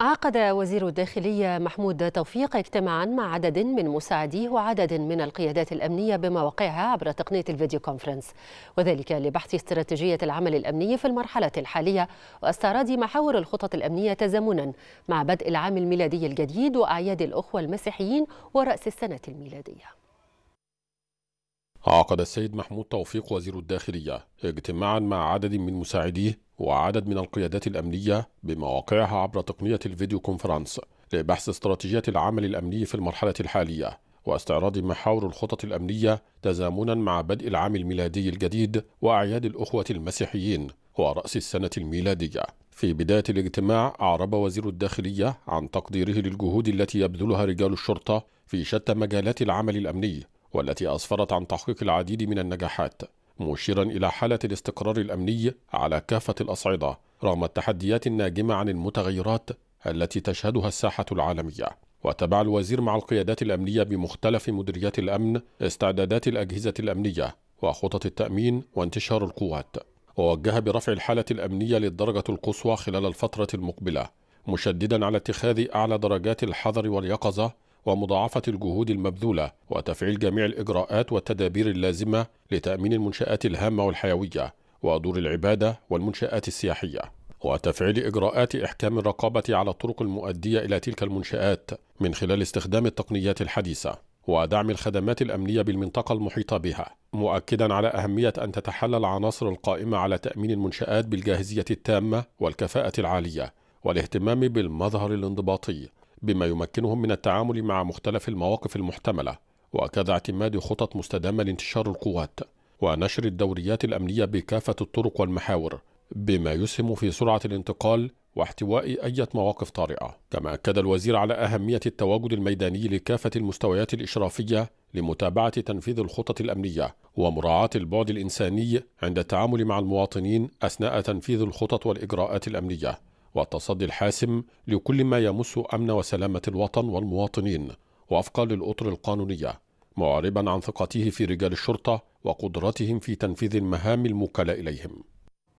عقد وزير الداخلية محمود توفيق اجتماعا مع عدد من مساعديه وعدد من القيادات الأمنية بمواقعها عبر تقنية الفيديو كونفرنس، وذلك لبحث استراتيجية العمل الأمني في المرحلة الحالية واستعراض محاور الخطط الأمنية تزامنا مع بدء العام الميلادي الجديد وأعياد الأخوة المسيحيين ورأس السنة الميلادية. عقد السيد محمود توفيق وزير الداخلية اجتماعا مع عدد من مساعديه وعدد من القيادات الأمنية بمواقعها عبر تقنية الفيديو كونفرنس لبحث استراتيجية العمل الأمني في المرحلة الحالية واستعراض محاور الخطط الأمنية تزامنا مع بدء العام الميلادي الجديد وأعياد الأخوة المسيحيين ورأس السنة الميلادية. في بداية الاجتماع أعرب وزير الداخلية عن تقديره للجهود التي يبذلها رجال الشرطة في شتى مجالات العمل الأمني والتي أسفرت عن تحقيق العديد من النجاحات، مشيرا إلى حالة الاستقرار الأمني على كافة الأصعدة رغم التحديات الناجمة عن المتغيرات التي تشهدها الساحة العالمية. وتابع الوزير مع القيادات الأمنية بمختلف مديريات الأمن استعدادات الأجهزة الأمنية وخطط التأمين وانتشار القوات، ووجه برفع الحالة الأمنية للدرجة القصوى خلال الفترة المقبلة، مشددا على اتخاذ أعلى درجات الحذر واليقظة ومضاعفة الجهود المبذولة وتفعيل جميع الإجراءات والتدابير اللازمة لتأمين المنشآت الهامة والحيوية ودور العبادة والمنشآت السياحية، وتفعيل إجراءات إحكام الرقابة على الطرق المؤدية إلى تلك المنشآت من خلال استخدام التقنيات الحديثة ودعم الخدمات الأمنية بالمنطقة المحيطة بها، مؤكدا على أهمية أن تتحلى العناصر القائمة على تأمين المنشآت بالجاهزية التامة والكفاءة العالية والاهتمام بالمظهر الانضباطي بما يمكنهم من التعامل مع مختلف المواقف المحتملة، وكذا اعتماد خطط مستدامة لانتشار القوات ونشر الدوريات الأمنية بكافة الطرق والمحاور بما يسهم في سرعة الانتقال واحتواء أي مواقف طارئة. كما أكد الوزير على أهمية التواجد الميداني لكافة المستويات الإشرافية لمتابعة تنفيذ الخطط الأمنية ومراعاة البعد الإنساني عند التعامل مع المواطنين أثناء تنفيذ الخطط والإجراءات الأمنية، والتصدي الحاسم لكل ما يمس أمن وسلامة الوطن والمواطنين وفقا للأطر القانونية، معربا عن ثقته في رجال الشرطة وقدرتهم في تنفيذ المهام الموكلة إليهم.